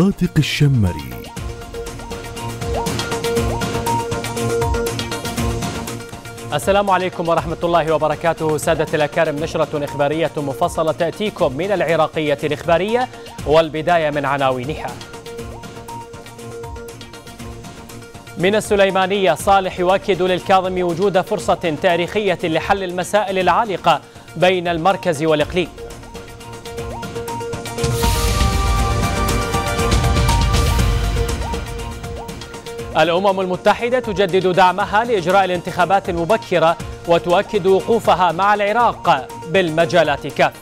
صادق الشمري. السلام عليكم ورحمة الله وبركاته سادة الأكارم، نشرة إخبارية مفصلة تأتيكم من العراقية الإخبارية، والبداية من عناوينها. من السليمانية، صالح يؤكد للكاظمي وجود فرصة تاريخية لحل المسائل العالقة بين المركز والإقليم. الأمم المتحدة تجدد دعمها لإجراء الانتخابات المبكرة وتؤكد وقوفها مع العراق بالمجالات كافة.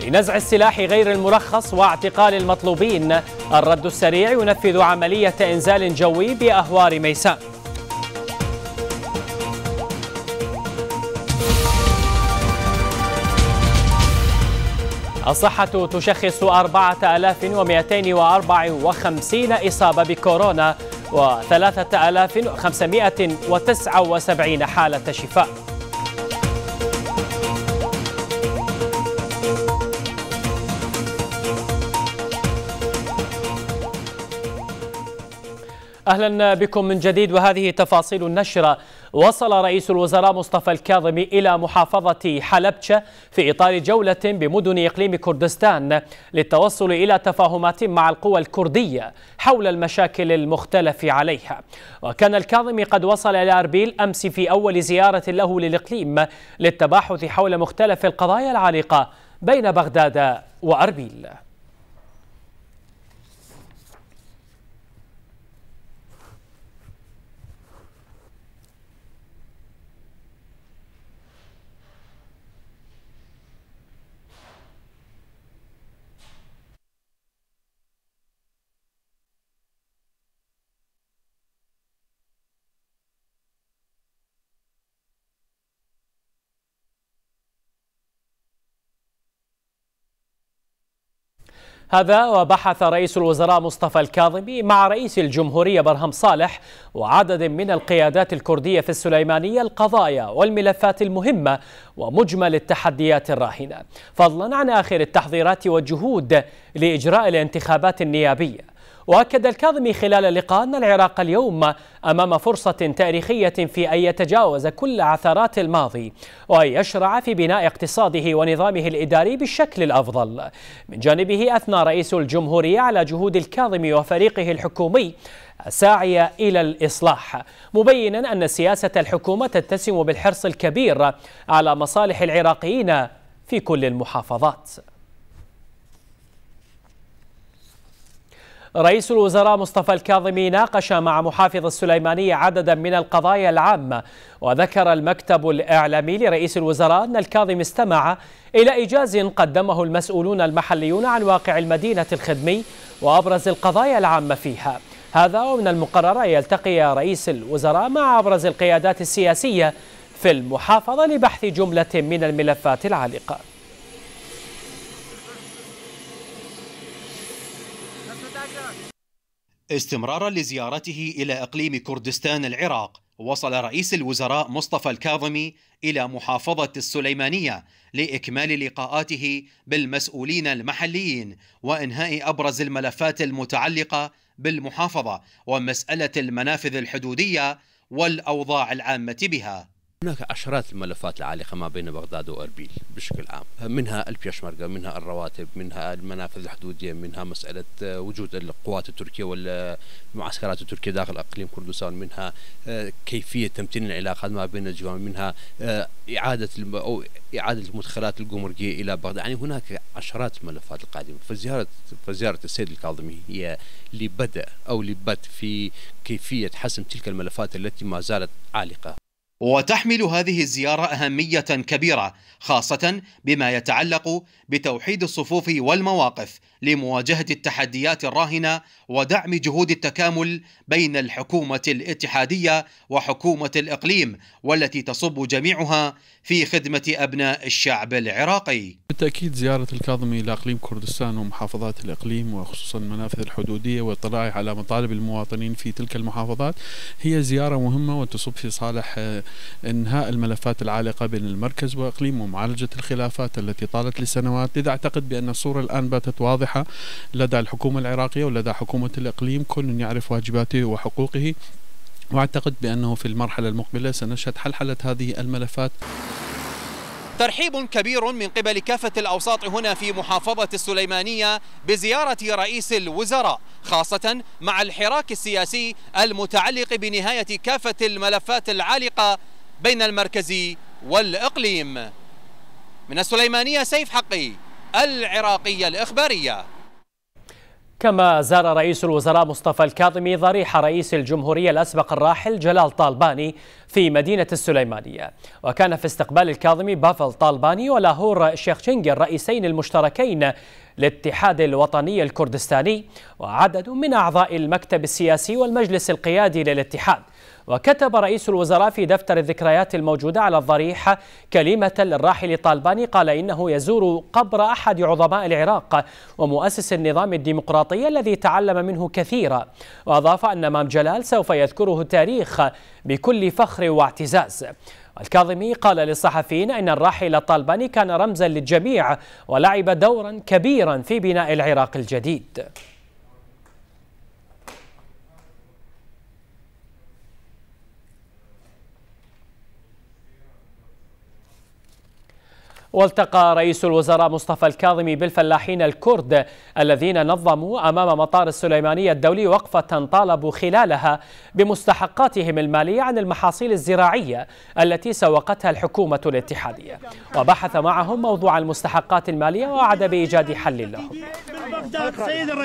لنزع السلاح غير المرخص واعتقال المطلوبين، الرد السريع ينفذ عملية إنزال جوي بأهوار ميسان. الصحة تشخص 4254 إصابة بكورونا و3579 حالة شفاء. أهلا بكم من جديد، وهذه تفاصيل النشرة. وصل رئيس الوزراء مصطفى الكاظمي إلى محافظة حلبشة في إطار جولة بمدن إقليم كردستان للتوصل إلى تفاهمات مع القوى الكردية حول المشاكل المختلف عليها. وكان الكاظمي قد وصل إلى أربيل أمس في أول زيارة له للإقليم للتباحث حول مختلف القضايا العالقة بين بغداد وأربيل. هذا وبحث رئيس الوزراء مصطفى الكاظمي مع رئيس الجمهورية برهم صالح وعدد من القيادات الكردية في السليمانية القضايا والملفات المهمة ومجمل التحديات الراهنة، فضلا عن آخر التحضيرات والجهود لإجراء الانتخابات النيابية. وأكد الكاظمي خلال اللقاء أن العراق اليوم أمام فرصة تاريخية في أن يتجاوز كل عثرات الماضي وأن يشرع في بناء اقتصاده ونظامه الإداري بالشكل الأفضل. من جانبه أثنى رئيس الجمهورية على جهود الكاظمي وفريقه الحكومي ساعية إلى الإصلاح، مبينا أن سياسة الحكومة تتسم بالحرص الكبير على مصالح العراقيين في كل المحافظات. رئيس الوزراء مصطفى الكاظمي ناقش مع محافظ السليمانية عددا من القضايا العامة، وذكر المكتب الإعلامي لرئيس الوزراء أن الكاظمي استمع إلى إيجاز قدمه المسؤولون المحليون عن واقع المدينة الخدمي وأبرز القضايا العامة فيها. هذا ومن المقرر يلتقي رئيس الوزراء مع أبرز القيادات السياسية في المحافظة لبحث جملة من الملفات العالقة. استمرارا لزيارته إلى إقليم كردستان العراق، وصل رئيس الوزراء مصطفى الكاظمي إلى محافظة السليمانية لإكمال لقاءاته بالمسؤولين المحليين وإنهاء أبرز الملفات المتعلقة بالمحافظة ومسألة المنافذ الحدودية والأوضاع العامة بها. هناك عشرات الملفات العالقة ما بين بغداد وأربيل بشكل عام، منها البيشمركة، منها الرواتب، منها المنافذ الحدودية، منها مسألة وجود القوات التركية والمعسكرات التركية داخل أقليم كردستان، منها كيفية تمتين العلاقات ما بين الجوار، منها إعادة المدخلات الجمركية إلى بغداد. يعني هناك عشرات الملفات القادمة. فزيارة السيد الكاظمي هي لبدء أو لبت في كيفية حسم تلك الملفات التي ما زالت عالقة. وتحمل هذه الزيارة أهمية كبيرة، خاصة بما يتعلق بتوحيد الصفوف والمواقف لمواجهة التحديات الراهنة ودعم جهود التكامل بين الحكومة الاتحادية وحكومة الإقليم، والتي تصب جميعها في خدمة أبناء الشعب العراقي. بالتأكيد زيارة الكاظمي إلى إقليم كردستان ومحافظات الإقليم وخصوصا المنافذ الحدودية واطلاعه على مطالب المواطنين في تلك المحافظات هي زيارة مهمة وتصب في صالح إنهاء الملفات العالقة بين المركز وإقليم ومعالجة الخلافات التي طالت لسنوات. لذا أعتقد بأن الصورة الآن باتت واضحة لدى الحكومة العراقية ولدى حكومة الإقليم، كل يعرف واجباته وحقوقه، وأعتقد بأنه في المرحلة المقبلة سنشهد حلحلة هذه الملفات. ترحيب كبير من قبل كافة الأوساط هنا في محافظة السليمانية بزيارة رئيس الوزراء، خاصة مع الحراك السياسي المتعلق بنهاية كافة الملفات العالقة بين المركز والإقليم. من السليمانية سيف حقي، العراقية الإخبارية. كما زار رئيس الوزراء مصطفى الكاظمي ضريح رئيس الجمهورية الأسبق الراحل جلال طالباني في مدينة السليمانية، وكان في استقبال الكاظمي بافل طالباني ولاهور شيخشنجي الرئيسين المشتركين للاتحاد الوطني الكردستاني وعدد من أعضاء المكتب السياسي والمجلس القيادي للاتحاد. وكتب رئيس الوزراء في دفتر الذكريات الموجودة على الضريح كلمة للراحل طالباني، قال إنه يزور قبر أحد عظماء العراق ومؤسس النظام الديمقراطي الذي تعلم منه كثيرا، وأضاف أن مام جلال سوف يذكره التاريخ بكل فخر واعتزاز. الكاظمي قال للصحفيين إن الراحل الطالباني كان رمزا للجميع ولعب دورا كبيرا في بناء العراق الجديد. والتقى رئيس الوزراء مصطفى الكاظمي بالفلاحين الكرد الذين نظموا أمام مطار السليمانية الدولي وقفة طالبوا خلالها بمستحقاتهم المالية عن المحاصيل الزراعية التي سوقتها الحكومة الاتحادية، وبحث معهم موضوع المستحقات المالية ووعد بإيجاد حل لهم.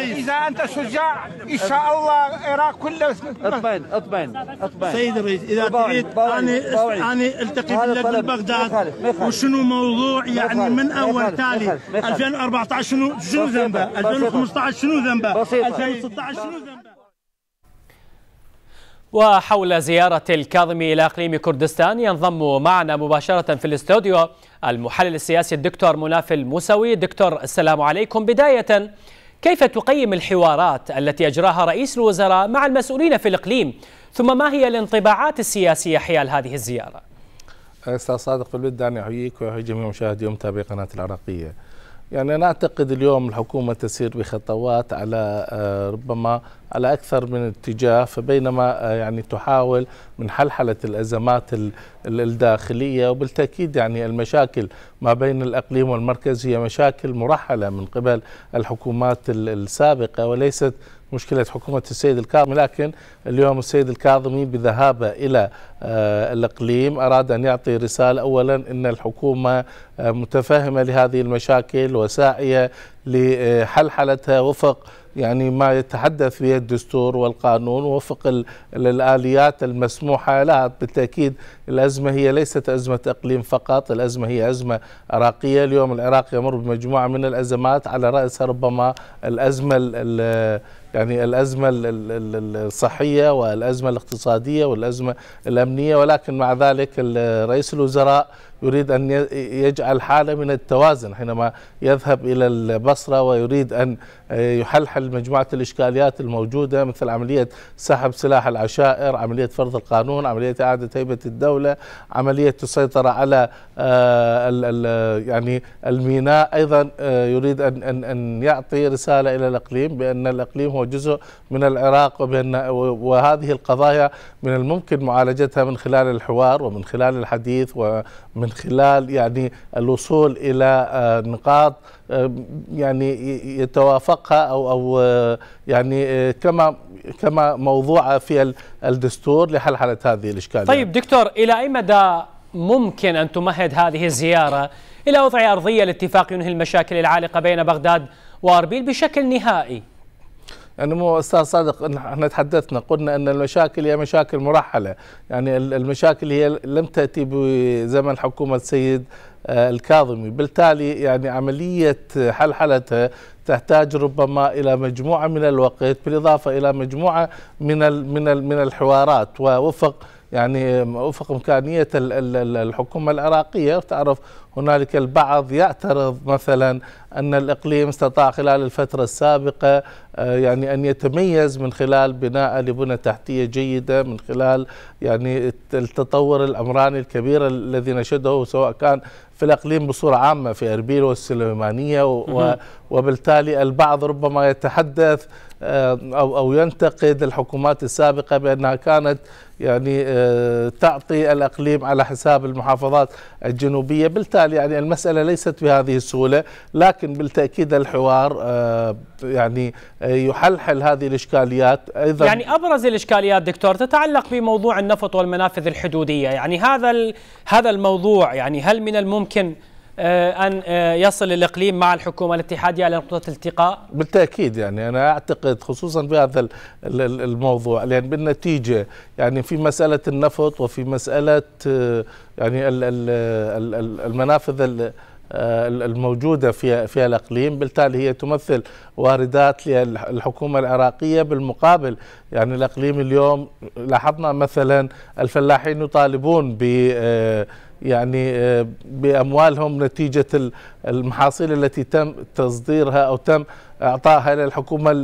إذا أنت شجاع إن شاء الله العراق كله اطمئن. سيد الرئيس، إذا تريد أنا التقي بلد بغداد، وشنو موضوع يعني من اول تالي 2014 شنو ذنبه، 2015 شنو ذنبه، 2016 شنو ذنبه. وحول زيارة الكاظمي الى اقليم كردستان ينضم معنا مباشرة في الاستوديو المحلل السياسي الدكتور منافل موسوي. دكتور السلام عليكم. بداية، كيف تقيم الحوارات التي اجراها رئيس الوزراء مع المسؤولين في الاقليم، ثم ما هي الانطباعات السياسية حيال هذه الزيارة؟ أستاذ صادق الوندي، أنا أحييك وأحيي جميع مشاهدي ومتابعي قناة العراقية. يعني أنا أعتقد اليوم الحكومة تسير بخطوات على ربما على أكثر من اتجاه، فبينما يعني تحاول من حلحلة الأزمات الداخلية، وبالتأكيد يعني المشاكل ما بين الأقليم والمركز هي مشاكل مرحلة من قبل الحكومات السابقة وليست مشكلة حكومة السيد الكاظمي. لكن اليوم السيد الكاظمي بذهابه إلى الإقليم أراد أن يعطي رسالة، أولا أن الحكومة متفهمة لهذه المشاكل وساعية لحلحلتها وفق يعني ما يتحدث به الدستور والقانون ووفق الآليات المسموحة لها. بالتأكيد الأزمة هي ليست أزمة إقليم فقط، الأزمة هي أزمة عراقية. اليوم العراق يمر بمجموعة من الأزمات على رأسها ربما الأزمة الأزمة الصحية والأزمة الاقتصادية والأزمة الأمنية، ولكن مع ذلك رئيس الوزراء يريد أن يجعل حالة من التوازن حينما يذهب إلى البصرة ويريد أن يحلحل مجموعة الإشكاليات الموجودة مثل عملية سحب سلاح العشائر، عملية فرض القانون، عملية إعادة هيبة الدولة، عملية السيطرة على يعني الميناء. أيضا يريد أن يعطي رسالة إلى الإقليم بأن الإقليم هو جزء من العراق، وبأن وهذه القضايا من الممكن معالجتها من خلال الحوار ومن خلال الحديث ومن خلال يعني الوصول إلى نقاط يعني يتوافقها او يعني كما موضوعه في الدستور لحلحله هذه الاشكاليات. طيب دكتور، الى اي مدى ممكن ان تمهد هذه الزياره الى وضع ارضيه لاتفاق ينهي المشاكل العالقه بين بغداد واربيل بشكل نهائي؟ يعني مو استاذ صادق، احنا تحدثنا قلنا ان المشاكل هي مشاكل مرحله، يعني المشاكل هي لم تاتي بزمن حكومه السيد الكاظمي، بالتالي يعني عملية حلحلتها تحتاج ربما إلى مجموعة من الوقت بالإضافة إلى مجموعة من الحوارات، ووفق إمكانية الحكومة العراقية. تعرف هنالك البعض يعترض مثلا أن الإقليم استطاع خلال الفترة السابقة يعني أن يتميز من خلال بناء لبنى تحتية جيدة، من خلال يعني التطور العمراني الكبير الذي نشهده سواء كان في الأقليم بصورة عامة في أربيل والسليمانية، وبالتالي البعض ربما يتحدث أو ينتقد الحكومات السابقة بأنها كانت يعني تعطي الأقليم على حساب المحافظات الجنوبية. بالتالي يعني المسألة ليست بهذه السهولة، لكن بالتأكيد الحوار يعني يحلحل هذه الإشكاليات. أيضا يعني أبرز الإشكاليات دكتور تتعلق بموضوع النفط والمنافذ الحدودية، يعني هذا الموضوع، يعني هل من الممكن أن يصل الإقليم مع الحكومة الاتحادية إلى نقطة التقاء؟ بالتأكيد، يعني أنا أعتقد خصوصا بهذا الموضوع، لأن بالنتيجة يعني في مسألة النفط وفي مسألة يعني المنافذ الموجودة في الأقليم، بالتالي هي تمثل واردات للحكومة العراقية. بالمقابل يعني الأقليم اليوم لاحظنا مثلا الفلاحين يطالبون ب يعني بأموالهم نتيجة المحاصيل التي تم تصديرها أو تم إعطائها للحكومة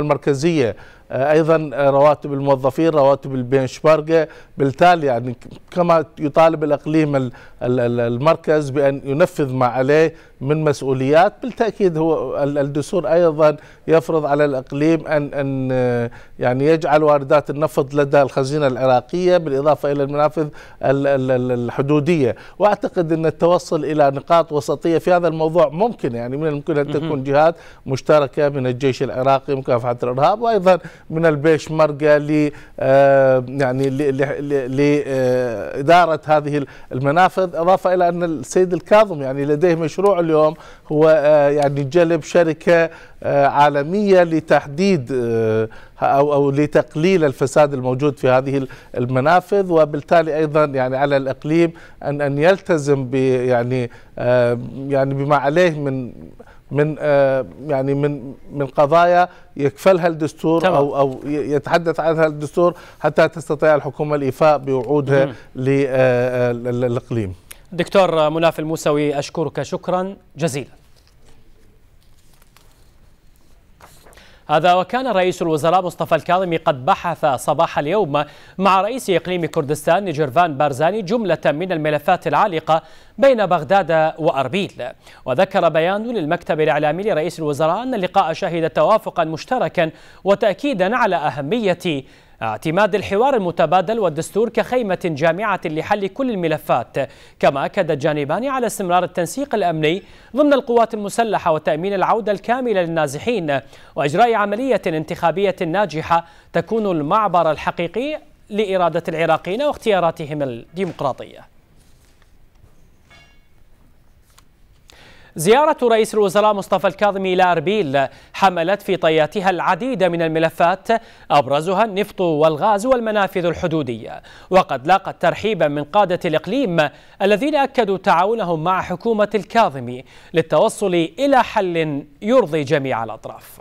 المركزية. أيضا رواتب الموظفين، رواتب البنشبارقة، بالتالي يعني كما يطالب الأقليم المركز بأن ينفذ ما عليه من مسؤوليات. بالتأكيد هو الدستور أيضا يفرض على الأقليم أن يعني يجعل واردات النفط لدى الخزينة العراقية بالإضافة إلى المنافذ الحدودية. وأعتقد أن التوصل إلى نقاط وسطية في هذا الموضوع ممكن، يعني من الممكن أن تكون جهات مشتركة من الجيش العراقي مكافحة الإرهاب وأيضا من البيشمركة يعني لإدارة هذه المنافذ. إضافة إلى أن السيد الكاظم يعني لديه مشروع اليوم هو يعني جلب شركة عالمية لتحديد أو لتقليل الفساد الموجود في هذه المنافذ. وبالتالي أيضا يعني على الإقليم أن يلتزم يعني بما عليه من قضايا يكفلها الدستور او يتحدث عنها الدستور حتى تستطيع الحكومة الإيفاء بوعودها للإقليم. دكتور منافل موسوي أشكرك شكرا جزيلا. هذا وكان رئيس الوزراء مصطفى الكاظمي قد بحث صباح اليوم مع رئيس إقليم كردستان نجرفان بارزاني جملة من الملفات العالقة بين بغداد وأربيل. وذكر بيان للمكتب الإعلامي لرئيس الوزراء أن اللقاء شهد توافقا مشتركا وتأكيدا على أهمية اعتماد الحوار المتبادل والدستور كخيمة جامعة لحل كل الملفات. كما أكد الجانبان على استمرار التنسيق الأمني ضمن القوات المسلحة وتأمين العودة الكاملة للنازحين وإجراء عملية انتخابية ناجحة تكون المعبر الحقيقي لإرادة العراقيين واختياراتهم الديمقراطية. زيارة رئيس الوزراء مصطفى الكاظمي إلى أربيل حملت في طياتها العديد من الملفات أبرزها النفط والغاز والمنافذ الحدودية، وقد لاقت ترحيبا من قادة الإقليم الذين أكدوا تعاونهم مع حكومة الكاظمي للتوصل إلى حل يرضي جميع الأطراف.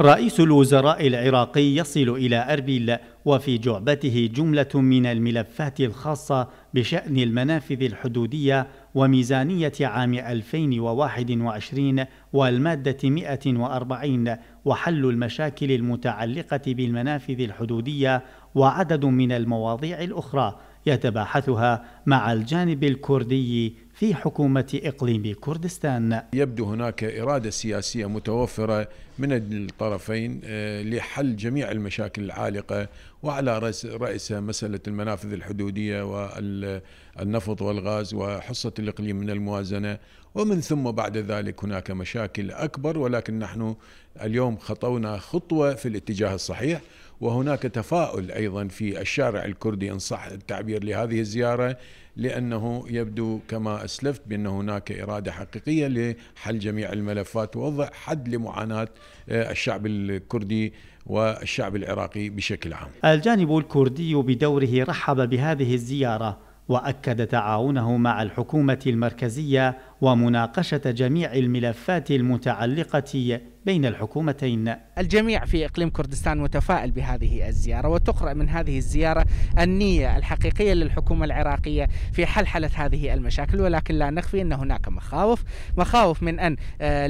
رئيس الوزراء العراقي يصل إلى أربيل وفي جعبته جملة من الملفات الخاصة بشأن المنافذ الحدودية وميزانية عام 2021 والمادة 140 وحل المشاكل المتعلقة بالمنافذ الحدودية وعدد من المواضيع الأخرى يتباحثها مع الجانب الكردي في حكومة إقليم كردستان. يبدو هناك إرادة سياسية متوفرة من الطرفين لحل جميع المشاكل العالقة، وعلى رأسها مسألة المنافذ الحدودية والنفط والغاز وحصة الإقليم من الموازنة، ومن ثم بعد ذلك هناك مشاكل أكبر، ولكن نحن اليوم خطونا خطوة في الاتجاه الصحيح. وهناك تفاؤل أيضا في الشارع الكردي إن صح التعبير لهذه الزيارة، لأنه يبدو كما أسلفت بأن هناك إرادة حقيقية لحل جميع الملفات ووضع حد لمعاناة الشعب الكردي والشعب العراقي بشكل عام. الجانب الكردي بدوره رحب بهذه الزيارة وأكد تعاونه مع الحكومة المركزية ومناقشة جميع الملفات المتعلقة بين الحكومتين. الجميع في إقليم كردستان متفائل بهذه الزيارة، وتقرأ من هذه الزيارة النية الحقيقية للحكومة العراقية في حلحلة هذه المشاكل، ولكن لا نخفي أن هناك مخاوف من أن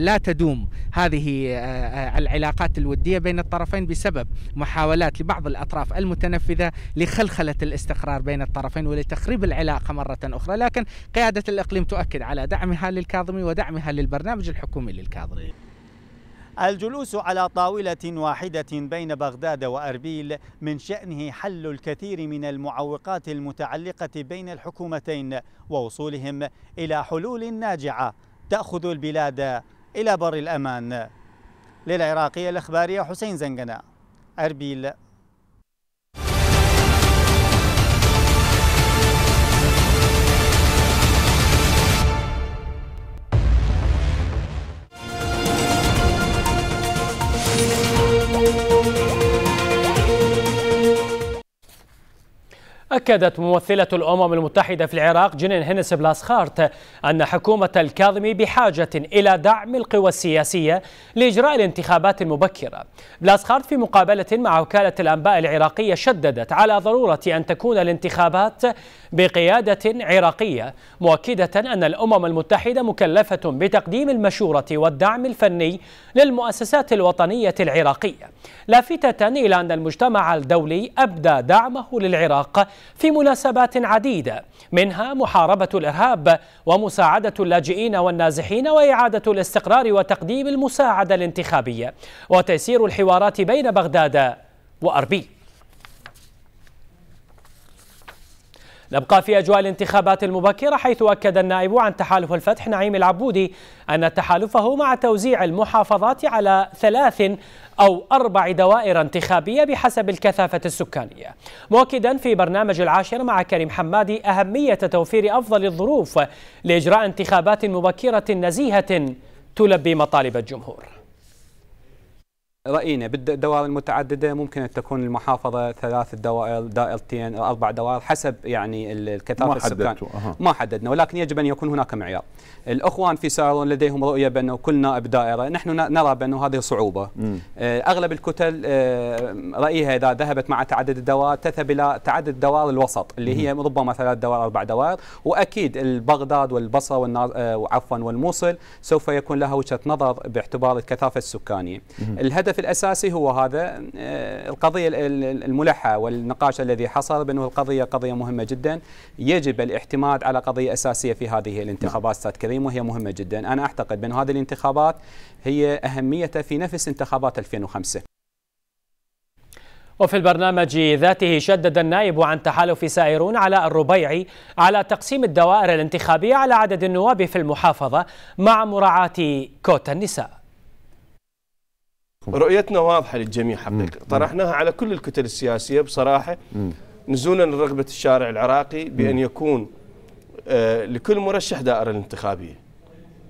لا تدوم هذه العلاقات الودية بين الطرفين بسبب محاولات لبعض الأطراف المتنفذة لخلخلة الاستقرار بين الطرفين ولتخريب العلاقة مرة أخرى. لكن قيادة الإقليم تؤكد على دعمها للكاظمي ودعمها للبرنامج الحكومي للكاظمي. الجلوس على طاولة واحدة بين بغداد وأربيل من شأنه حل الكثير من المعوقات المتعلقة بين الحكومتين ووصولهم إلى حلول ناجعة تأخذ البلاد إلى بر الأمان. للعراقية الإخبارية حسين زنقنا، أربيل. أكدت ممثلة الأمم المتحدة في العراق جينين هينس بلاسخارت أن حكومة الكاظمي بحاجة إلى دعم القوى السياسية لإجراء الانتخابات المبكرة. بلاسخارت في مقابلة مع وكالة الأنباء العراقية شددت على ضرورة أن تكون الانتخابات بقيادة عراقية، مؤكدة أن الأمم المتحدة مكلفة بتقديم المشورة والدعم الفني للمؤسسات الوطنية العراقية، لافتة إلى أن المجتمع الدولي أبدى دعمه للعراق في مناسبات عديدة، منها محاربة الإرهاب ومساعدة اللاجئين والنازحين وإعادة الاستقرار وتقديم المساعدة الانتخابية وتيسير الحوارات بين بغداد وأربيل. نبقى في أجواء الانتخابات المبكرة، حيث أكد النائب عن تحالف الفتح نعيم العبودي أن تحالفه مع توزيع المحافظات على 3 أو 4 دوائر انتخابية بحسب الكثافة السكانية، مؤكدا في برنامج العاشر مع كريم حمادي أهمية توفير أفضل الظروف لإجراء انتخابات مبكرة نزيهة تلبي مطالب الجمهور. رأينا بالدوائر المتعددة ممكن أن تكون المحافظة 3 دوائر، دائرتين، 4 دوائر حسب يعني الكثافة السكانية. ما حددنا، ولكن يجب أن يكون هناك معيار. الأخوان في سارون لديهم رؤية بأنه كل نائب دائرة، نحن نرى بأنه هذه صعوبة. أغلب الكتل رأيها إذا ذهبت مع تعدد الدوائر تذهب إلى تعدد دوائر الوسط اللي هي ربما 3 دوائر 4 دوائر، وأكيد البغداد والبصرة والموصل سوف يكون لها وجهة نظر باعتبار الكثافة السكانية. الهدف الأساسي هو هذا. القضية الملحة والنقاش الذي حصل بأنه القضية قضية مهمة جدا، يجب الاعتماد على قضية أساسية في هذه الانتخابات أستاذ كريم، وهي مهمة جدا. أنا أعتقد بأن هذه الانتخابات هي أهميتها في نفس انتخابات 2005. وفي البرنامج ذاته شدد النائب عن تحالف سائرون علاء الربيعي على تقسيم الدوائر الانتخابية على عدد النواب في المحافظة مع مراعاة كوتا النساء. رؤيتنا واضحة للجميع حقيقة، طرحناها على كل الكتل السياسية بصراحة، نزولا لرغبة الشارع العراقي بأن يكون لكل مرشح دائرة انتخابية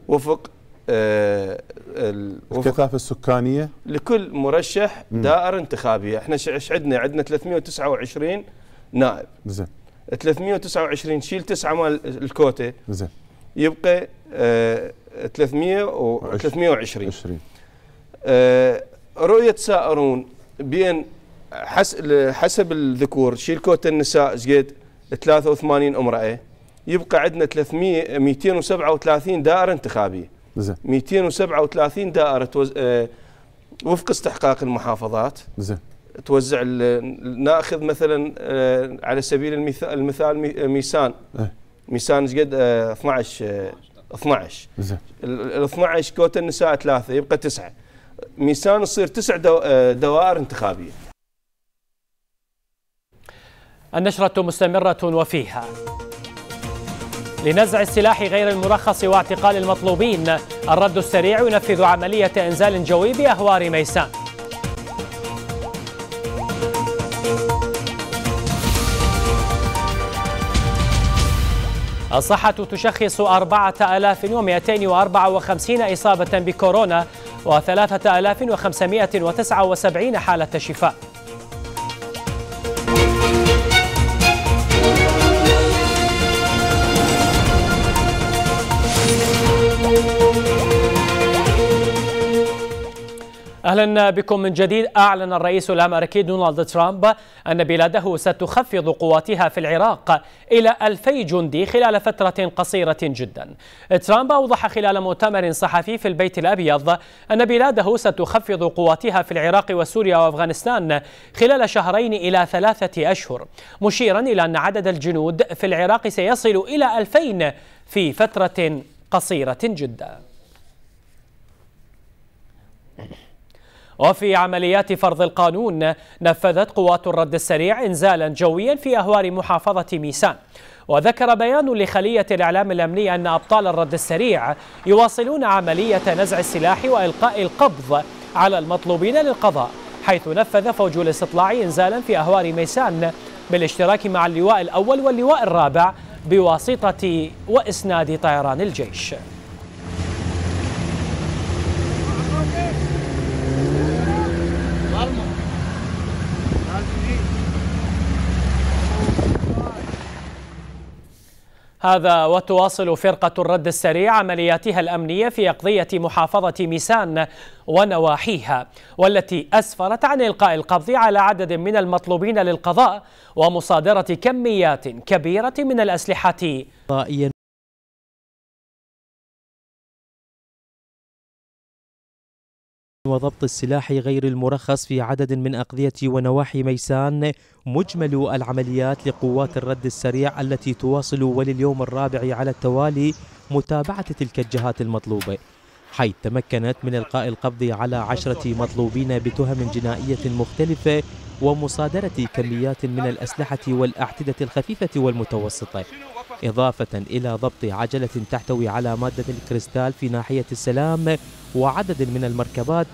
وفق الكثافة السكانية. لكل مرشح دائرة انتخابية. احنا ايش عندنا 329 نائب. زين. 329 شيل 9 مال الكوتة. زين. يبقى 320. رؤية سائرون بين حسب الذكور شيل كوتا النساء زيد 83 امرأة، يبقى عندنا 237 دائرة انتخابية. 237 دائرة وفق استحقاق المحافظات. زين. توزع ناخذ مثلا على سبيل المثال ميسان زيد 12. زين. ال 12 كوتا النساء 3 يبقى 9. ميسان تصير 9 دوائر انتخابية. النشرة مستمرة وفيها: لنزع السلاح غير المرخص واعتقال المطلوبين، الرد السريع ينفذ عملية إنزال جوي بأهوار ميسان. الصحة تشخص 4254 إصابة بكورونا و3579 حالة شفاء. أهلا بكم من جديد. أعلن الرئيس الأمريكي دونالد ترامب أن بلاده ستخفض قواتها في العراق إلى 2000 جندي خلال فترة قصيرة جدا. ترامب أوضح خلال مؤتمر صحفي في البيت الأبيض أن بلاده ستخفض قواتها في العراق وسوريا وأفغانستان خلال شهرين إلى 3 أشهر، مشيرا إلى أن عدد الجنود في العراق سيصل إلى 2000 في فترة قصيرة جدا. وفي عمليات فرض القانون نفذت قوات الرد السريع إنزالا جويا في أهوار محافظة ميسان. وذكر بيان لخلية الإعلام الأمني أن أبطال الرد السريع يواصلون عملية نزع السلاح وإلقاء القبض على المطلوبين للقضاء، حيث نفذ فوج الاستطلاع إنزالا في أهوار ميسان بالاشتراك مع اللواء الأول واللواء الرابع بواسطة وإسناد طيران الجيش. هذا وتواصل فرقة الرد السريع عملياتها الأمنية في أقضية محافظة ميسان ونواحيها، والتي أسفرت عن إلقاء القبض على عدد من المطلوبين للقضاء ومصادرة كميات كبيرة من الأسلحة. وضبط السلاح غير المرخص في عدد من أقضية ونواحي ميسان مجمل العمليات لقوات الرد السريع التي تواصل ولليوم الرابع على التوالي متابعة تلك الجهات المطلوبة، حيث تمكنت من إلقاء القبض على 10 مطلوبين بتهم جنائية مختلفة ومصادرة كميات من الأسلحة والأعتدة الخفيفة والمتوسطة، إضافة إلى ضبط عجلة تحتوي على مادة الكريستال في ناحية السلام وعدد من المركبات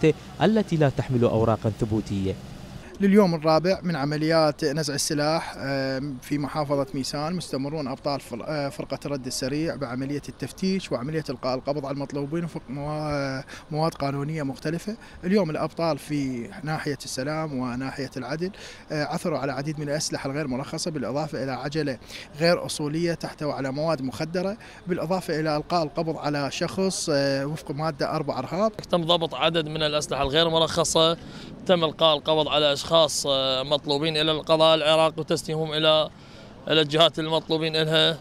التي لا تحمل أوراقا ثبوتية. لليوم الرابع من عمليات نزع السلاح في محافظة ميسان مستمرون أبطال فرقة الرد السريع بعملية التفتيش وعملية إلقاء القبض على المطلوبين وفق مواد قانونية مختلفة. اليوم الأبطال في ناحية السلام وناحية العدل عثروا على عديد من الأسلحة الغير مرخصة، بالإضافة إلى عجلة غير أصولية تحتوي على مواد مخدرة، بالإضافة إلى إلقاء القبض على شخص وفق مادة 4 أرهاب. تم ضبط عدد من الأسلحة الغير مرخصة، تم إلقاء القبض على أشخاص مطلوبين إلى القضاء العراقي وتسليمهم إلى الجهات المطلوبين إلها،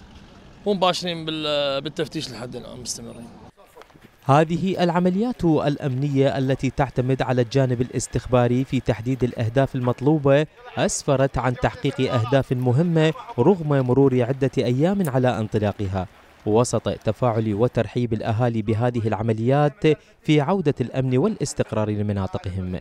ومباشرين بالتفتيش لحد الآن مستمرين. هذه العمليات الأمنية التي تعتمد على الجانب الاستخباري في تحديد الأهداف المطلوبة أسفرت عن تحقيق أهداف مهمة رغم مرور عدة أيام على انطلاقها، وسط تفاعل وترحيب الأهالي بهذه العمليات في عودة الأمن والاستقرار لمناطقهم.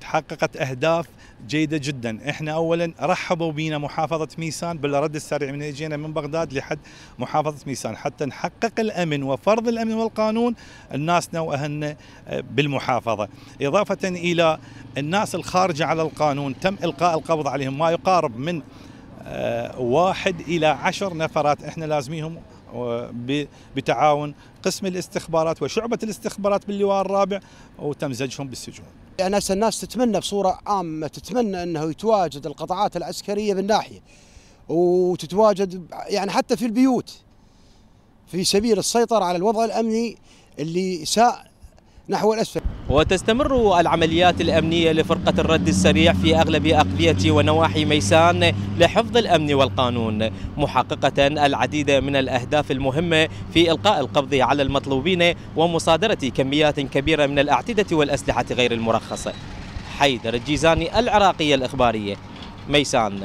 تحققت أهداف جيدة جدا. إحنا أولا رحبوا بينا محافظة ميسان بالرد السريع من إجينا من بغداد لحد محافظة ميسان حتى نحقق الأمن وفرض الأمن والقانون الناسنا وأهلنا بالمحافظة، إضافة إلى الناس الخارجة على القانون تم إلقاء القبض عليهم ما يقارب من 1 إلى 10 نفرات إحنا لازميهم بتعاون قسم الاستخبارات وشعبة الاستخبارات باللواء الرابع وتمزجهم بالسجون. يعني الناس تتمنى بصورة عامة تتمنى أنه يتواجد القطاعات العسكرية بالناحية وتتواجد يعني حتى في البيوت في سبيل السيطرة على الوضع الأمني اللي ساء نحو الأسفل. وتستمر العمليات الأمنية لفرقة الرد السريع في أغلب أقلية ونواحي ميسان لحفظ الأمن والقانون، محققة العديد من الأهداف المهمة في إلقاء القبض على المطلوبين ومصادرة كميات كبيرة من الأعتدة والأسلحة غير المرخصة. حيدر الجيزاني، العراقية الإخبارية، ميسان.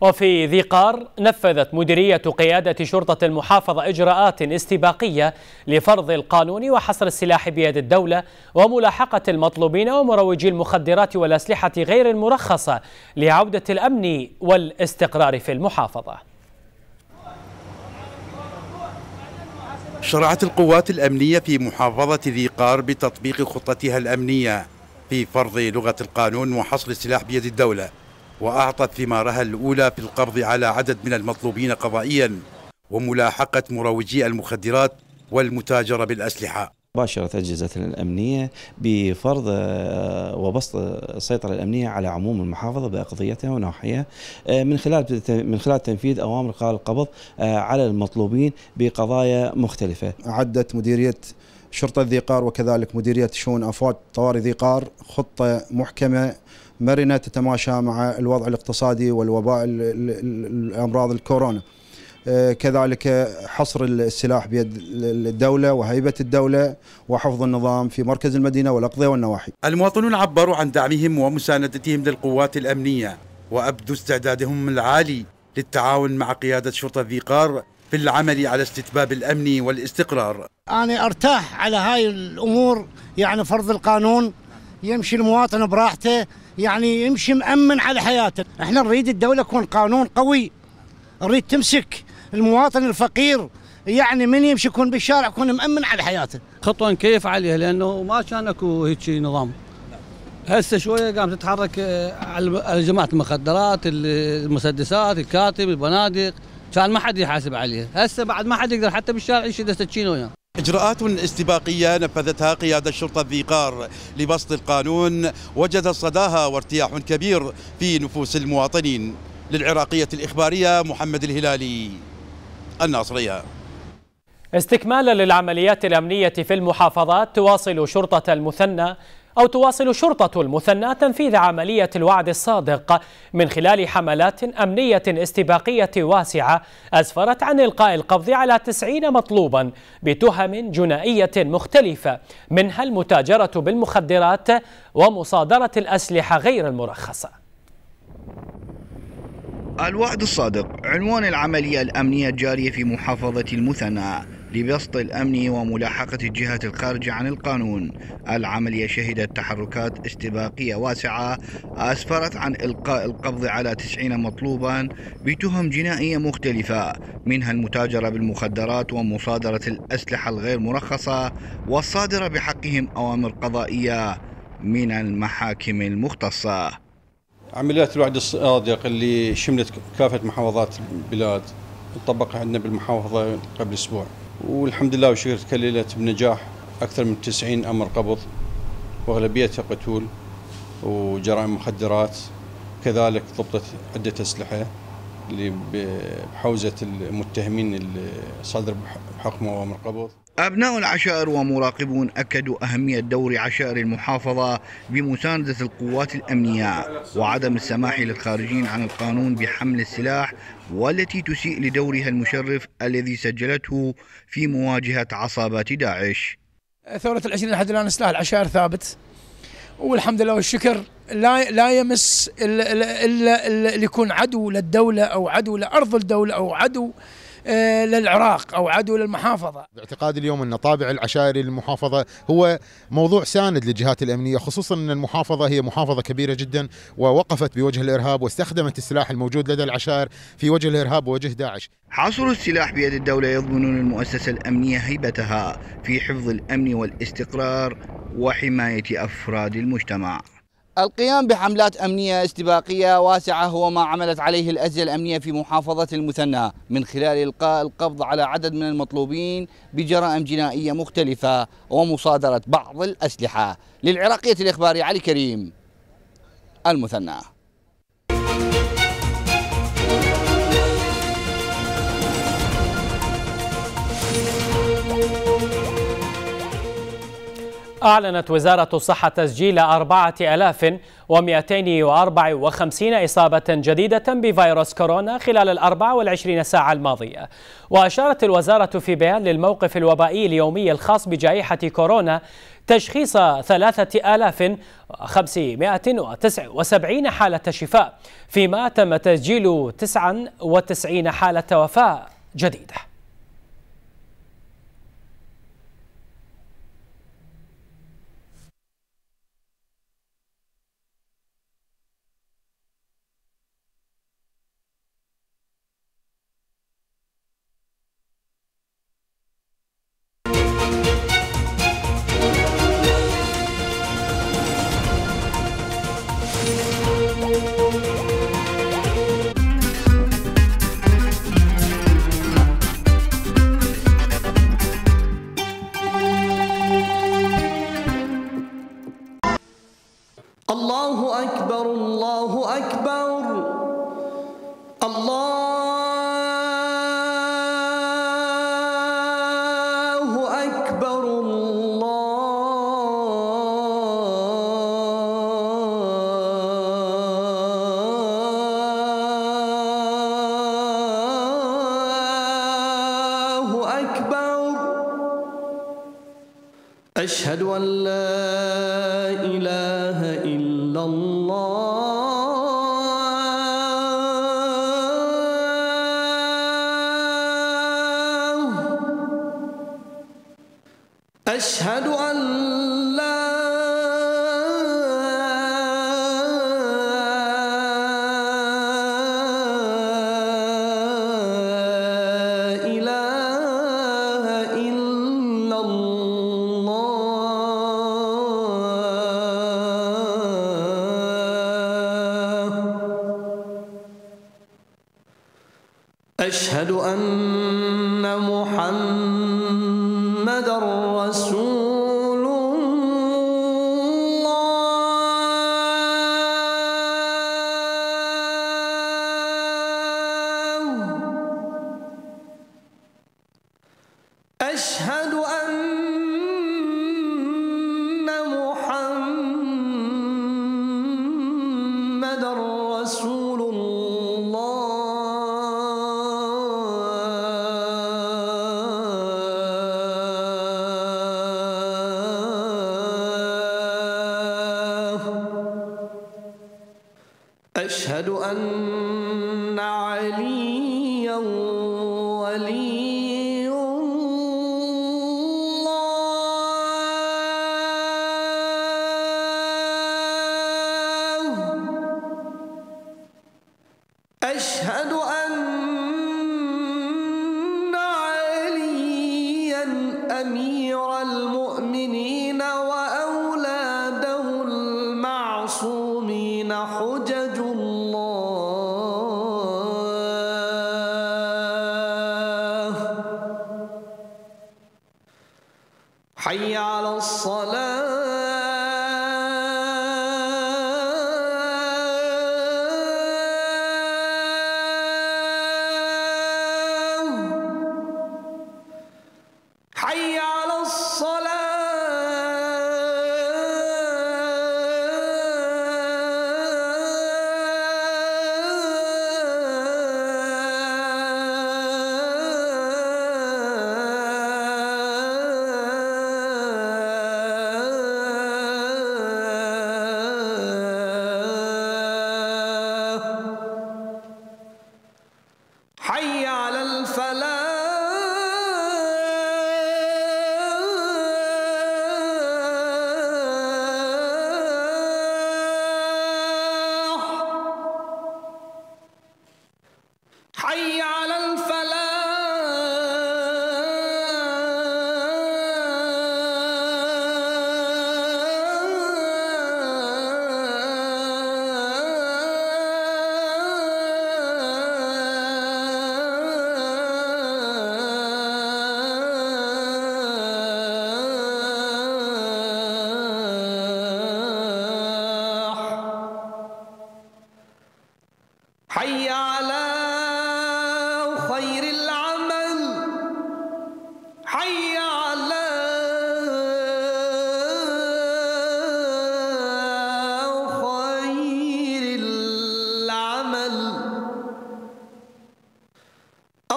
وفي ذي قار نفذت مديرية قيادة شرطة المحافظة إجراءات استباقية لفرض القانون وحصر السلاح بيد الدولة وملاحقة المطلوبين ومروجي المخدرات والأسلحة غير المرخصة لعودة الأمن والاستقرار في المحافظة. شرعت القوات الأمنية في محافظة ذي قار بتطبيق خطتها الأمنية في فرض لغة القانون وحصر السلاح بيد الدولة، وأعطت ثمارها الأولى في القبض على عدد من المطلوبين قضائيا وملاحقة مروجي المخدرات والمتاجرة بالأسلحة. باشرت أجهزة الأمنية بفرض وبسط السيطرة الأمنية على عموم المحافظة بأقضيتها ونواحيها من خلال تنفيذ أوامر إلقاء القبض على المطلوبين بقضايا مختلفة. أعدت مديرية شرطة ذي قار وكذلك مديرية شؤون أفواج طوارئ ذي قار خطة محكمة مرنة تتماشى مع الوضع الاقتصادي والوباء الأمراض الكورونا. كذلك حصر السلاح بيد الدولة وهيبة الدولة وحفظ النظام في مركز المدينة والأقضية والنواحي. المواطنون عبروا عن دعمهم ومساندتهم للقوات الأمنية وأبدوا استعدادهم العالي للتعاون مع قيادة شرطة ذي قار في العمل على استتباب الأمن والاستقرار. أنا أرتاح على هاي الأمور، يعني فرض القانون يمشي المواطن براحته، يعني يمشي مأمن على حياته. احنا نريد الدولة يكون قانون قوي، نريد تمسك المواطن الفقير، يعني من يمشي يكون بالشارع يكون مأمن على حياته. خطوة نكيف عليها لأنه ما كان اكو هيك نظام. هسه شوية قام تتحرك على جماعة المخدرات، المسدسات، الكاتب، البنادق، كان ما حد يحاسب عليها، هسه بعد ما حد يقدر حتى بالشارع يشد سكين وياه. إجراءات استباقية نفذتها قيادة شرطة ذي قار لبسط القانون وجد صداها وارتياح كبير في نفوس المواطنين. للعراقية الإخبارية، محمد الهلالي، الناصرية. استكمالا للعمليات الأمنية في المحافظات، تواصل شرطة المثنى تنفيذ عملية الوعد الصادق من خلال حملات أمنية استباقية واسعة أسفرت عن إلقاء القبض على 90 مطلوبا بتهم جنائية مختلفة، منها المتاجرة بالمخدرات ومصادرة الأسلحة غير المرخصة. الوعد الصادق عنوان العملية الأمنية الجارية في محافظة المثنى لبسط الأمن وملاحقة الجهات الخارجة عن القانون. العملية شهدت تحركات استباقية واسعة أسفرت عن إلقاء القبض على 90 مطلوبا بتهم جنائية مختلفة، منها المتاجرة بالمخدرات ومصادرة الأسلحة الغير مرخصة والصادرة بحقهم أوامر قضائية من المحاكم المختصة. عمليات الوعد الصادق اللي شملت كافة محافظات البلاد طبقها عندنا بالمحافظة قبل أسبوع، والحمد لله وشكر تكللت بنجاح أكثر من 90 أمر قبض وأغلبيتها قتول وجرائم مخدرات، كذلك ضبطت عدة أسلحة اللي بحوزة المتهمين الصادر بحقهم أوامر قبض. أبناء العشائر ومراقبون أكدوا أهمية دور عشائر المحافظة بمساندة القوات الأمنية وعدم السماح للخارجين عن القانون بحمل السلاح، والتي تسيء لدورها المشرف الذي سجلته في مواجهة عصابات داعش. ثورة العشرين لحد الآن سلاح العشائر ثابت، والحمد لله والشكر لا يمس إلا اللي يكون عدو للدولة أو عدو لأرض الدولة أو عدو للعراق أو عدو للمحافظة. باعتقادي اليوم أن طابع العشائري للمحافظة هو موضوع ساند للجهات الأمنية، خصوصا أن المحافظة هي محافظة كبيرة جدا ووقفت بوجه الإرهاب واستخدمت السلاح الموجود لدى العشائر في وجه الإرهاب ووجه داعش. حصر السلاح بيد الدولة يضمن للمؤسسة الأمنية هيبتها في حفظ الأمن والاستقرار وحماية أفراد المجتمع. القيام بحملات أمنية استباقية واسعة هو ما عملت عليه الأجهزة الأمنية في محافظة المثنى من خلال إلقاء القبض على عدد من المطلوبين بجرائم جنائية مختلفة ومصادرة بعض الأسلحة. للعراقية الإخباري، علي كريم، المثنى. أعلنت وزارة الصحة تسجيل 4254 إصابة جديدة بفيروس كورونا خلال 24 ساعة الماضية. وأشارت الوزارة في بيان للموقف الوبائي اليومي الخاص بجائحة كورونا تشخيص 3579 حالة شفاء، فيما تم تسجيل 99 حالة وفاة جديدة. الله أكبر الله أشهد أن لا إله إلا الله. أشهد أن لا إله إلا الله. أشهد أن محمدا رسول أشهد أن عليا ولي الله. أشهد أن عليا أمير المؤمنين وأولاده المعصومين حجج حي على الصلاة. حي على حي على الفلاح. حي على خير العمل. حي على خير العمل.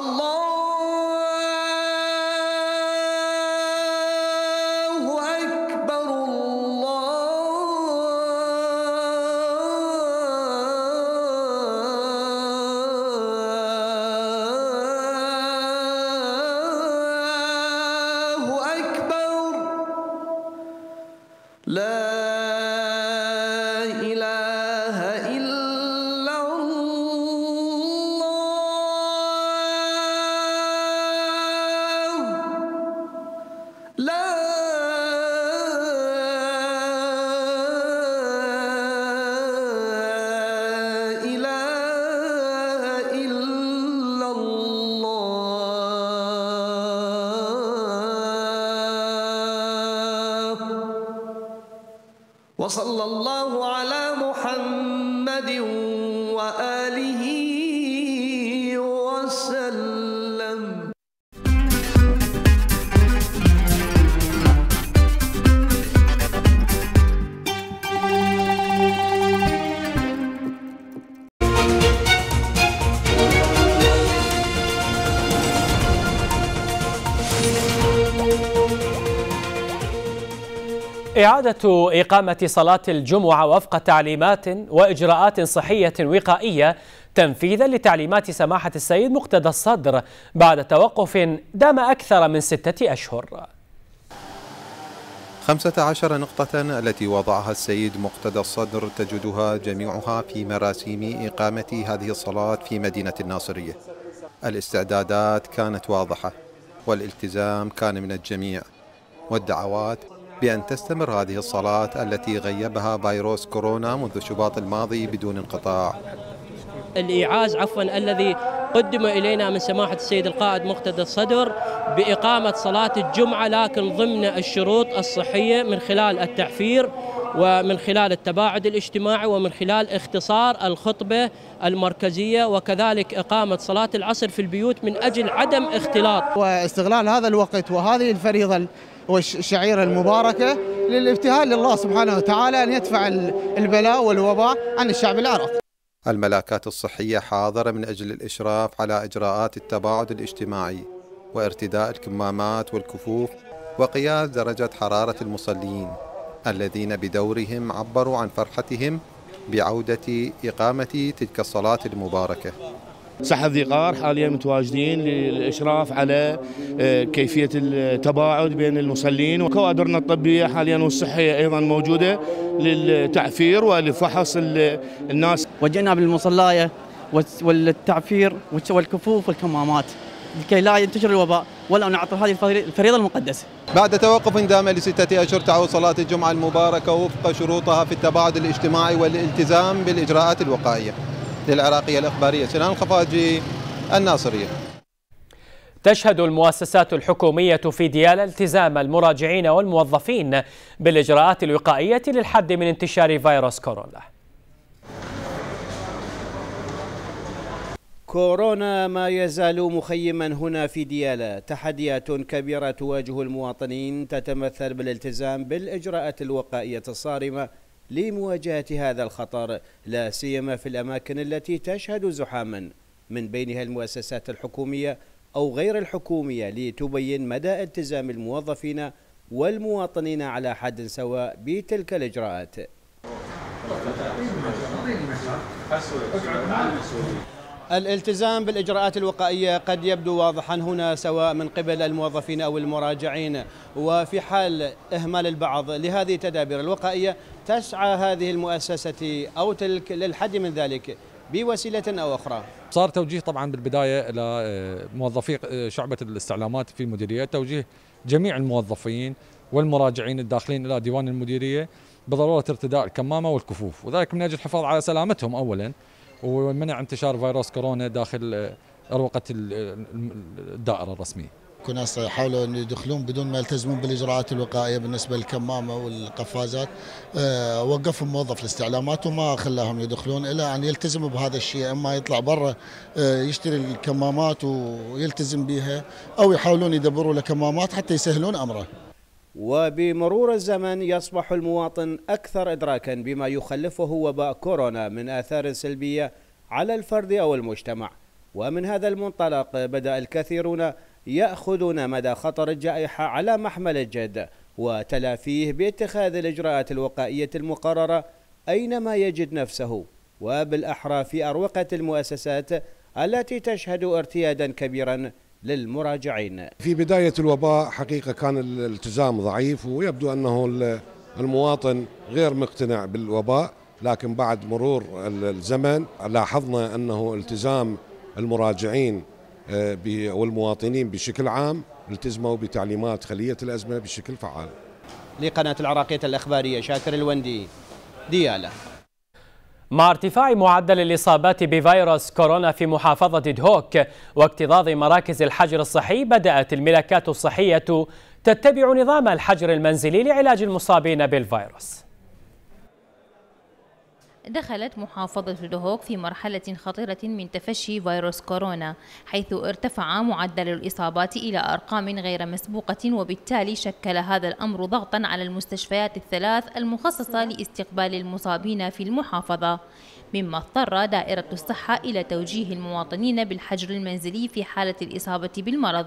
الله أكبر لا إله إلا الله. لا إله إلا الله. وصلى الله على محمد وآله وسلم. إعادة إقامة صلاة الجمعة وفق تعليمات وإجراءات صحية وقائية تنفيذا لتعليمات سماحة السيد مقتدى الصدر بعد توقف دام أكثر من 6 أشهر. 15 نقطة التي وضعها السيد مقتدى الصدر تجدها جميعها في مراسيم إقامة هذه الصلاة في مدينة الناصرية. الاستعدادات كانت واضحة والالتزام كان من الجميع، والدعوات بأن تستمر هذه الصلاة التي غيبها فيروس كورونا منذ شباط الماضي بدون انقطاع. الإيعاز الذي قدم إلينا من سماحة السيد القائد مقتدى الصدر بإقامة صلاة الجمعة، لكن ضمن الشروط الصحية من خلال التعفير ومن خلال التباعد الاجتماعي ومن خلال اختصار الخطبة المركزية، وكذلك إقامة صلاة العصر في البيوت من أجل عدم اختلاط واستغلال هذا الوقت وهذه الفريضة والشعيرة المباركة للابتهال لله سبحانه وتعالى أن يدفع البلاء والوباء عن الشعب العراقي. الملاكات الصحية حاضرة من أجل الإشراف على إجراءات التباعد الاجتماعي وارتداء الكمامات والكفوف وقياس درجة حرارة المصلين الذين بدورهم عبروا عن فرحتهم بعودة إقامة تلك الصلاة المباركة. ساحة ذي قار حاليا متواجدين للإشراف على كيفية التباعد بين المصلين، وكوادرنا الطبية حاليا والصحية أيضا موجودة للتعفير ولفحص الناس. وجئنا بالمصلاية والتعفير والكفوف والكمامات لكي لا ينتشر الوباء ولا نعطل هذه الفريضة المقدسة. بعد توقف دام ل6 أشهر تعود صلاة الجمعة المباركة وفق شروطها في التباعد الاجتماعي والالتزام بالإجراءات الوقائية. للعراقية الإخبارية، سنان الخفاجي، الناصرية. تشهد المؤسسات الحكومية في ديالى التزام المراجعين والموظفين بالإجراءات الوقائية للحد من انتشار فيروس كورونا. كورونا ما يزال مخيما هنا في ديالى. تحديات كبيرة تواجه المواطنين تتمثل بالالتزام بالإجراءات الوقائية الصارمة لمواجهة هذا الخطر، لا سيما في الأماكن التي تشهد زحاما، من بينها المؤسسات الحكومية أو غير الحكومية، لتبين مدى التزام الموظفين والمواطنين على حد سواء بتلك الإجراءات. الالتزام بالإجراءات الوقائية قد يبدو واضحا هنا سواء من قبل الموظفين أو المراجعين، وفي حال إهمال البعض لهذه التدابير الوقائية تسعى هذه المؤسسة أو تلك للحد من ذلك بوسيلة أو أخرى. صار توجيه طبعا بالبداية إلى موظفي شعبة الاستعلامات في المديرية، توجيه جميع الموظفين والمراجعين الداخلين إلى ديوان المديرية بضرورة ارتداء الكمامة والكفوف، وذلك من أجل الحفاظ على سلامتهم أولا ومنع انتشار فيروس كورونا داخل أروقة الدائرة الرسمية. ناس يحاولوا أن يدخلون بدون ما يلتزمون بالإجراءات الوقائية بالنسبة للكمامة والقفازات، وقفهم موظف الاستعلامات وما خلاهم يدخلون إلا أن يلتزموا بهذا الشيء، إما يطلع برا يشتري الكمامات ويلتزم بها أو يحاولون يدبروا له كمامات حتى يسهلون أمره. وبمرور الزمن يصبح المواطن أكثر إدراكا بما يخلفه وباء كورونا من آثار سلبية على الفرد أو المجتمع، ومن هذا المنطلق بدأ الكثيرون يأخذون مدى خطر الجائحة على محمل الجد وتلافيه باتخاذ الإجراءات الوقائية المقررة أينما يجد نفسه، وبالأحرى في أروقة المؤسسات التي تشهد ارتيادا كبيرا للمراجعين. في بداية الوباء حقيقة كان الالتزام ضعيف، ويبدو أنه المواطن غير مقتنع بالوباء، لكن بعد مرور الزمن لاحظنا أنه التزام المراجعين والمواطنين بشكل عام التزموا بتعليمات خلية الأزمة بشكل فعال. لقناة العراقية الإخبارية، شاكر الوندي، ديالى. مع ارتفاع معدل الإصابات بفيروس كورونا في محافظة دهوك واكتظاظ مراكز الحجر الصحي، بدأت الملاكات الصحية تتبع نظام الحجر المنزلي لعلاج المصابين بالفيروس. دخلت محافظة دهوك في مرحلة خطيرة من تفشي فيروس كورونا، حيث ارتفع معدل الإصابات إلى أرقام غير مسبوقة، وبالتالي شكل هذا الأمر ضغطا على المستشفيات الثلاث المخصصة لاستقبال المصابين في المحافظة. مما اضطر دائرة الصحة إلى توجيه المواطنين بالحجر المنزلي في حالة الإصابة بالمرض.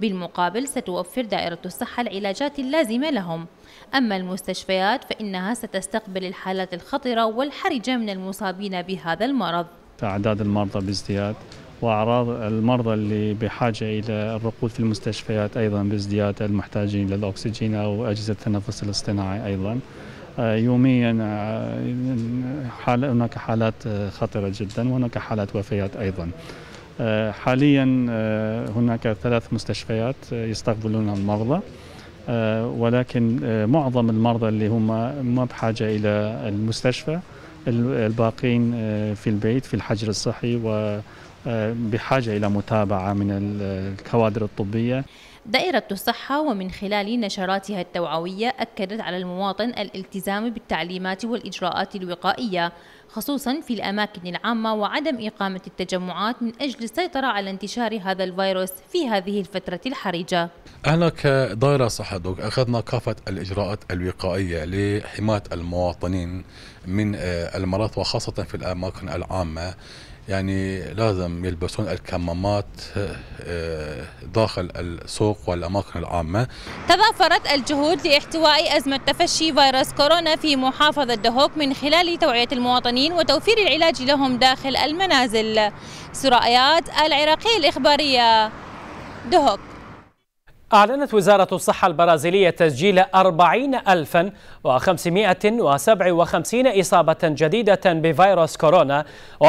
بالمقابل ستوفر دائرة الصحة العلاجات اللازمة لهم. أما المستشفيات فإنها ستستقبل الحالات الخطرة والحرجة من المصابين بهذا المرض. أعداد المرضى بازدياد، وأعراض المرضى اللي بحاجة إلى الركود في المستشفيات أيضا بازدياد، المحتاجين للأكسجين أو أجهزة التنفس الاصطناعي أيضا. يوميا هناك حالات خطرة جدا وهناك حالات وفيات أيضا. حاليا هناك 3 مستشفيات يستقبلون المرضى، ولكن معظم المرضى اللي هم ما بحاجة إلى المستشفى، الباقين في البيت في الحجر الصحي وبحاجة إلى متابعة من الكوادر الطبية. دائرة الصحة ومن خلال نشراتها التوعوية أكدت على المواطن الالتزام بالتعليمات والإجراءات الوقائية، خصوصا في الأماكن العامة، وعدم إقامة التجمعات من أجل السيطرة على انتشار هذا الفيروس في هذه الفترة الحرجة. احنا كدائرة صحة دوك أخذنا كافة الإجراءات الوقائية لحماية المواطنين من المرض، وخاصة في الأماكن العامة. يعني لازم يلبسون الكمامات داخل السوق والأماكن العامة. تضافرت الجهود لاحتواء أزمة تفشي فيروس كورونا في محافظة دهوك من خلال توعية المواطنين وتوفير العلاج لهم داخل المنازل. سرائيات العراقية الإخبارية، دهوك. أعلنت وزارة الصحة البرازيلية تسجيل 40,557 إصابة جديدة بفيروس كورونا و983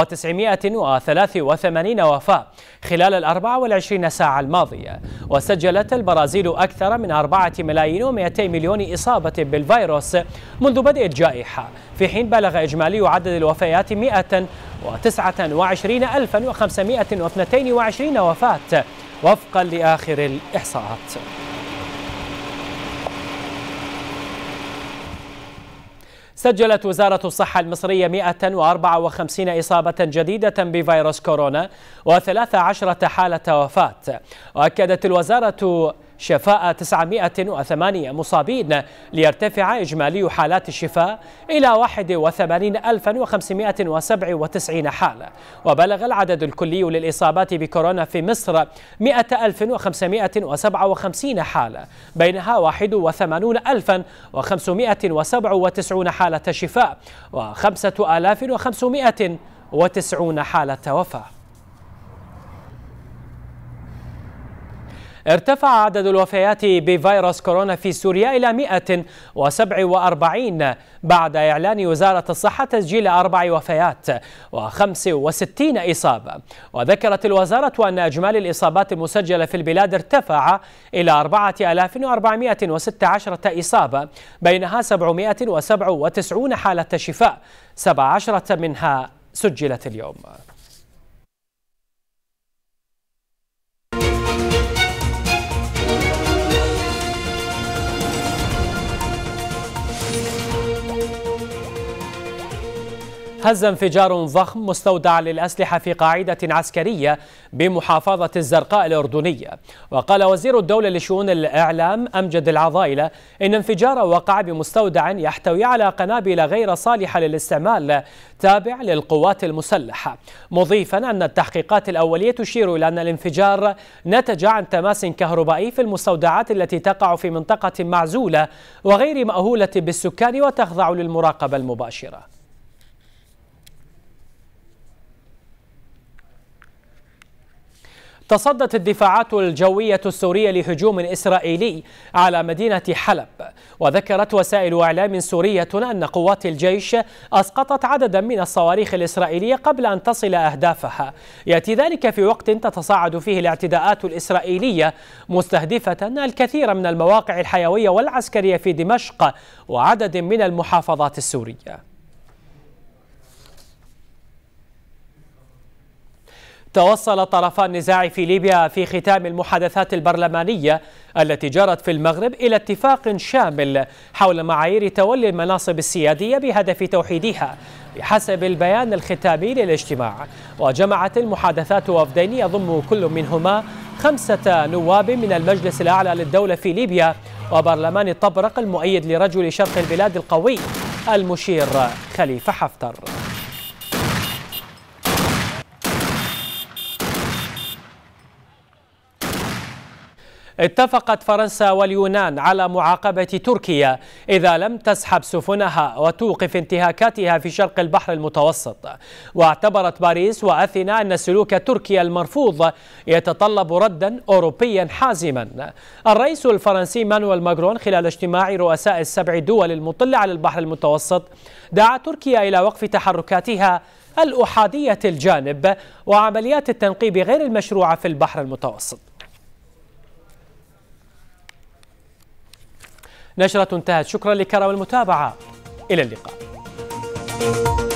وفاة خلال 24 ساعة الماضية. وسجلت البرازيل أكثر من 4,200,000 إصابة بالفيروس منذ بدء الجائحة، في حين بلغ إجمالي عدد الوفيات 129,522 وفاة وفقا لآخر الإحصاءات. سجلت وزارة الصحة المصرية 154 إصابة جديدة بفيروس كورونا و13 حالة وفاة. وأكدت الوزارة شفاء 908 مصابين ليرتفع إجمالي حالات الشفاء إلى 81,597 حالة. وبلغ العدد الكلي للإصابات بكورونا في مصر 100,557 حالة، بينها 81,597 حالة شفاء و5,590 حالة وفاة. ارتفع عدد الوفيات بفيروس كورونا في سوريا إلى 147 بعد إعلان وزارة الصحة تسجيل 4 وفيات و65 إصابة. وذكرت الوزارة أن إجمالي الإصابات المسجلة في البلاد ارتفع إلى 4416 إصابة، بينها 797 حالة شفاء، 17 منها سجلت اليوم. هز انفجار ضخم مستودع للأسلحة في قاعدة عسكرية بمحافظة الزرقاء الأردنية. وقال وزير الدولة لشؤون الإعلام أمجد العضايلة إن انفجار وقع بمستودع يحتوي على قنابل غير صالحة للاستعمال تابع للقوات المسلحة، مضيفا أن التحقيقات الأولية تشير إلى أن الانفجار نتج عن تماس كهربائي في المستودعات التي تقع في منطقة معزولة وغير مأهولة بالسكان وتخضع للمراقبة المباشرة. تصدت الدفاعات الجوية السورية لهجوم إسرائيلي على مدينة حلب. وذكرت وسائل إعلام سورية أن قوات الجيش أسقطت عددا من الصواريخ الإسرائيلية قبل أن تصل أهدافها. يأتي ذلك في وقت تتصاعد فيه الاعتداءات الإسرائيلية، مستهدفة الكثير من المواقع الحيوية والعسكرية في دمشق وعدد من المحافظات السورية. توصل طرفا النزاع في ليبيا في ختام المحادثات البرلمانية التي جرت في المغرب إلى اتفاق شامل حول معايير تولي المناصب السيادية بهدف توحيدها، بحسب البيان الختامي للاجتماع. وجمعت المحادثات وفدين يضم كل منهما 5 نواب من المجلس الأعلى للدولة في ليبيا وبرلمان الطبرق المؤيد لرجل شرق البلاد القوي المشير خليفة حفتر. اتفقت فرنسا واليونان على معاقبة تركيا إذا لم تسحب سفنها وتوقف انتهاكاتها في شرق البحر المتوسط. واعتبرت باريس وأثينا أن سلوك تركيا المرفوض يتطلب ردا أوروبيا حازما. الرئيس الفرنسي مانويل ماكرون خلال اجتماع رؤساء السبع دول المطلة على البحر المتوسط دعا تركيا إلى وقف تحركاتها الأحادية الجانب وعمليات التنقيب غير المشروعة في البحر المتوسط. نشرة انتهت، شكرا لكرم المتابعة، إلى اللقاء.